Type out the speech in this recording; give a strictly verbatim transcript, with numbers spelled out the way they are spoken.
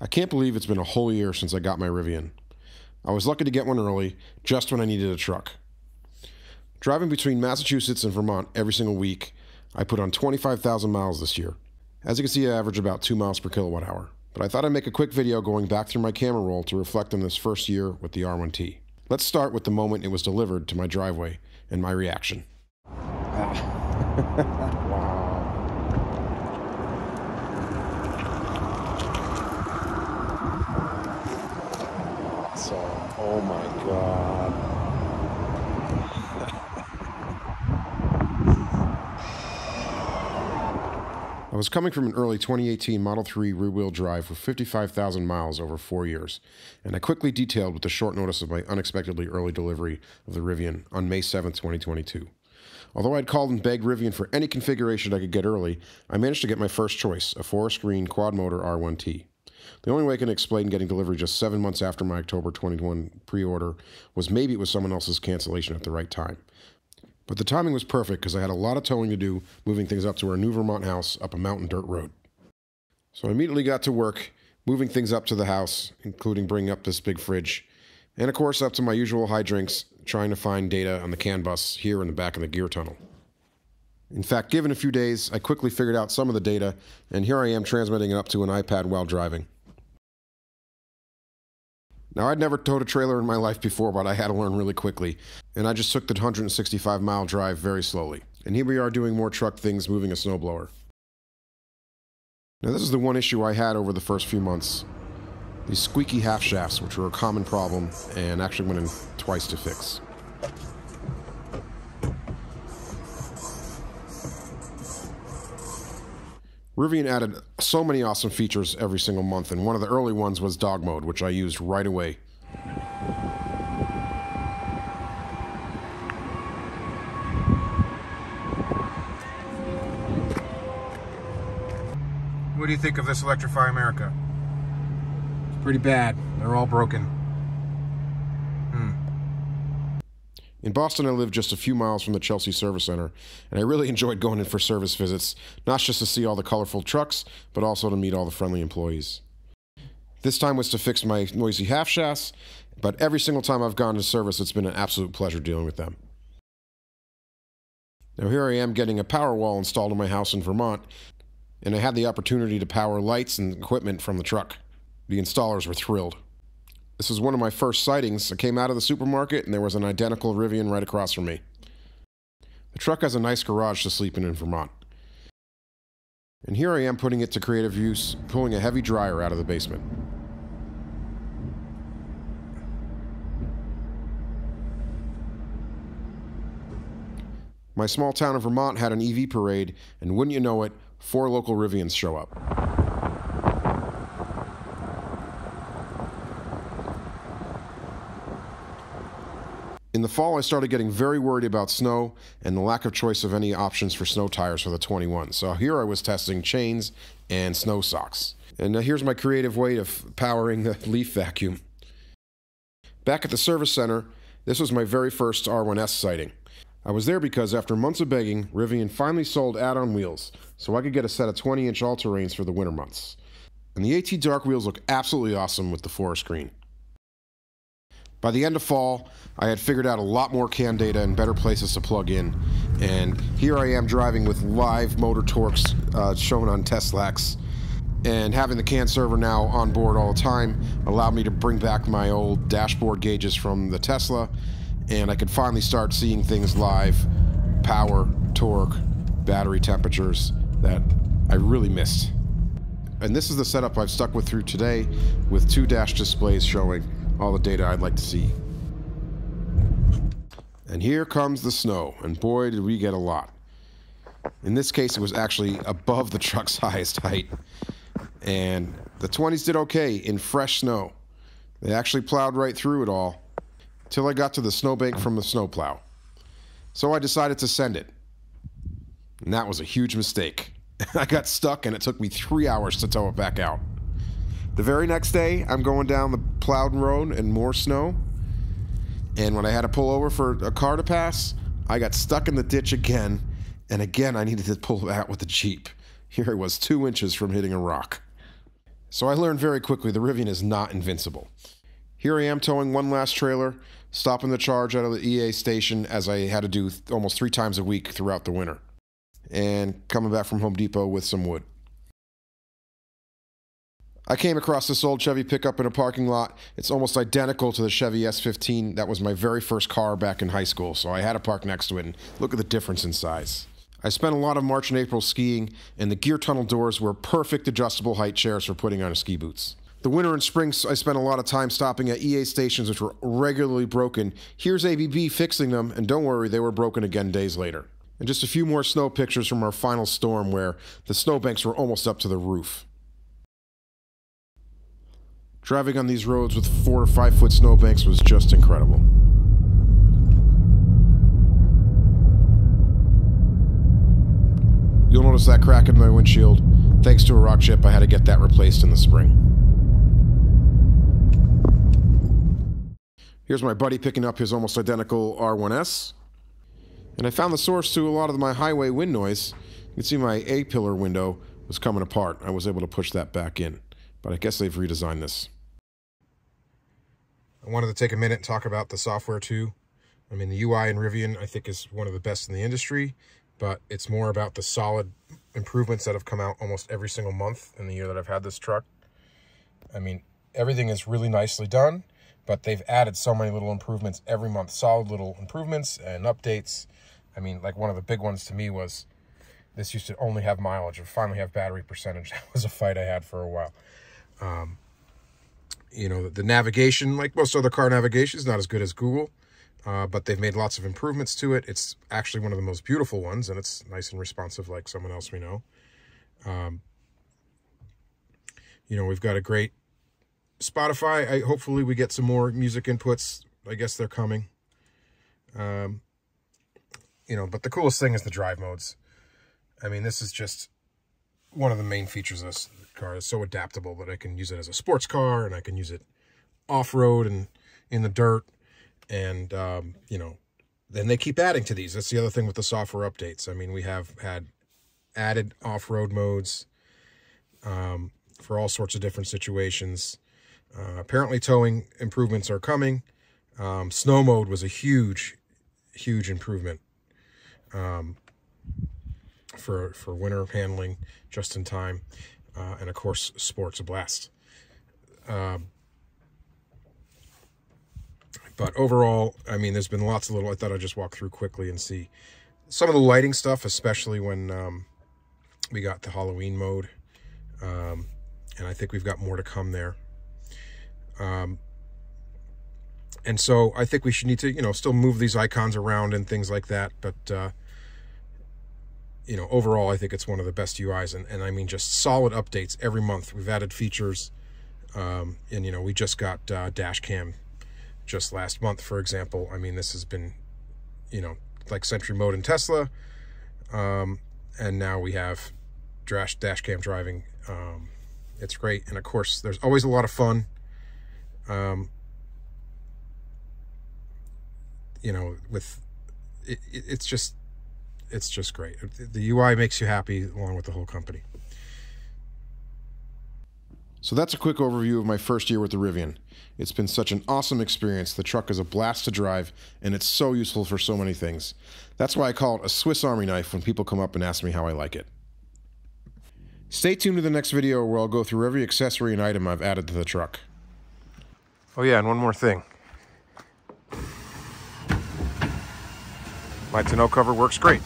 I can't believe it's been a whole year since I got my Rivian. I was lucky to get one early, just when I needed a truck. Driving between Massachusetts and Vermont every single week, I put on twenty-five thousand miles this year. As you can see, I average about two miles per kilowatt hour. But I thought I'd make a quick video going back through my camera roll to reflect on this first year with the R one T. Let's start with the moment it was delivered to my driveway and my reaction. Ah. Wow. Oh my God. I was coming from an early twenty eighteen Model three rear-wheel drive with fifty-five thousand miles over four years, and I quickly detailed with the short notice of my unexpectedly early delivery of the Rivian on May seventh, twenty twenty-two. Although I'd called and begged Rivian for any configuration I could get early, I managed to get my first choice, a four-screen quad-motor R one T. The only way I can explain getting delivery just seven months after my October twenty-first pre-order was maybe it was someone else's cancellation at the right time. But the timing was perfect because I had a lot of towing to do, moving things up to our new Vermont house up a mountain dirt road. So I immediately got to work, moving things up to the house, including bringing up this big fridge, and of course up to my usual high drinks, trying to find data on the CAN bus here in the back of the gear tunnel. In fact, given a few days, I quickly figured out some of the data, and here I am transmitting it up to an iPad while driving. Now, I'd never towed a trailer in my life before, but I had to learn really quickly, and I just took the one hundred sixty-five mile drive very slowly. And here we are doing more truck things, moving a snowblower. Now, this is the one issue I had over the first few months. These squeaky half shafts, which were a common problem, and actually went in twice to fix. Rivian added so many awesome features every single month, and one of the early ones was dog mode, which I used right away. What do you think of this Electrify America? It's pretty bad. They're all broken. Hmm. In Boston, I lived just a few miles from the Chelsea Service Center, and I really enjoyed going in for service visits, not just to see all the colorful trucks, but also to meet all the friendly employees. This time was to fix my noisy half-shafts, but every single time I've gone to service, it's been an absolute pleasure dealing with them. Now here I am getting a Powerwall installed in my house in Vermont, and I had the opportunity to power lights and equipment from the truck. The installers were thrilled. This is one of my first sightings. I came out of the supermarket and there was an identical Rivian right across from me. The truck has a nice garage to sleep in in Vermont. And here I am putting it to creative use, pulling a heavy dryer out of the basement. My small town of Vermont had an E V parade, and wouldn't you know it, four local Rivians show up. In the fall, I started getting very worried about snow and the lack of choice of any options for snow tires for the twenty-one. So here I was testing chains and snow socks. And now here's my creative way of powering the leaf vacuum. Back at the service center, this was my very first R one S sighting. I was there because after months of begging, Rivian finally sold add-on wheels, so I could get a set of twenty inch all-terrains for the winter months. And the AT Dark wheels look absolutely awesome with the four-screen. By the end of fall, I had figured out a lot more CAN data and better places to plug in, and here I am driving with live motor torques uh, shown on Teslax, and having the CAN server now on board all the time allowed me to bring back my old dashboard gauges from the Tesla, and I could finally start seeing things live, power, torque, battery temperatures that I really missed. And this is the setup I've stuck with through today, with two dash displays showing all the data I'd like to see. And here comes the snow, and boy did we get a lot. In this case, it was actually above the truck's highest height. And the twenties did okay in fresh snow. They actually plowed right through it all, till I got to the snowbank from the snowplow. So I decided to send it. And that was a huge mistake. I got stuck and it took me three hours to tow it back out. The very next day, I'm going down the Plowden Road and more snow. And when I had to pull over for a car to pass, I got stuck in the ditch again. And again, I needed to pull out with the Jeep. Here I was two inches from hitting a rock. So I learned very quickly the Rivian is not invincible. Here I am towing one last trailer, stopping the charge out of the E A station as I had to do th- almost three times a week throughout the winter, and coming back from Home Depot with some wood. I came across this old Chevy pickup in a parking lot. It's almost identical to the Chevy S fifteen. That was my very first car back in high school, so I had to park next to it, and look at the difference in size. I spent a lot of March and April skiing, and the gear tunnel doors were perfect adjustable height chairs for putting on ski boots. The winter and spring, I spent a lot of time stopping at E A stations which were regularly broken. Here's A B B fixing them, and don't worry, they were broken again days later. And just a few more snow pictures from our final storm where the snowbanks were almost up to the roof. Driving on these roads with four or five foot snowbanks was just incredible. You'll notice that crack in my windshield. Thanks to a rock chip, I had to get that replaced in the spring. Here's my buddy picking up his almost identical R one S. And I found the source to a lot of my highway wind noise. You can see my A-pillar window was coming apart. I was able to push that back in, but I guess they've redesigned this. I wanted to take a minute and talk about the software too. I mean, the U I in Rivian, I think, is one of the best in the industry, but it's more about the solid improvements that have come out almost every single month in the year that I've had this truck. I mean, everything is really nicely done, but they've added so many little improvements every month, solid little improvements and updates. I mean, like one of the big ones to me was this used to only have mileage, or finally have battery percentage. That was a fight I had for a while. Um, you know, the, the navigation, like most other car navigation, is not as good as Google, uh, but they've made lots of improvements to it. It's actually one of the most beautiful ones, and it's nice and responsive like someone else we know. Um, you know, we've got a great Spotify. I, hopefully we get some more music inputs. I guess they're coming. Um, you know, but the coolest thing is the drive modes. I mean, this is just one of the main features of this car. It's so adaptable that I can use it as a sports car, and I can use it off-road and in the dirt. And, um, you know, then they keep adding to these. That's the other thing with the software updates. I mean, we have had added off-road modes um, for all sorts of different situations. Uh, apparently towing improvements are coming. Um, snow mode was a huge, huge improvement. Um, for for winter handling, just in time, uh, and of course sports a blast. Um, but overall, I mean, there's been lots of little, I thought I'd just walk through quickly and see some of the lighting stuff, especially when um, we got the Halloween mode, um, and I think we've got more to come there. Um, and so I think we should need to, you know, still move these icons around and things like that, but uh, you know, overall, I think it's one of the best U Is, and, and I mean, just solid updates every month. We've added features, um, and, you know, we just got uh, dash cam just last month, for example. I mean, this has been, you know, like Sentry Mode in Tesla, um, and now we have dash, dash cam driving. Um, it's great, and of course, there's always a lot of fun. Um, you know, with, it, it, it's just, it's just great. The U I makes you happy along with the whole company. So that's a quick overview of my first year with the Rivian. It's been such an awesome experience. The truck is a blast to drive, and it's so useful for so many things. That's why I call it a Swiss Army knife when people come up and ask me how I like it. Stay tuned to the next video where I'll go through every accessory and item I've added to the truck. Oh yeah, and one more thing. My tonneau cover works great.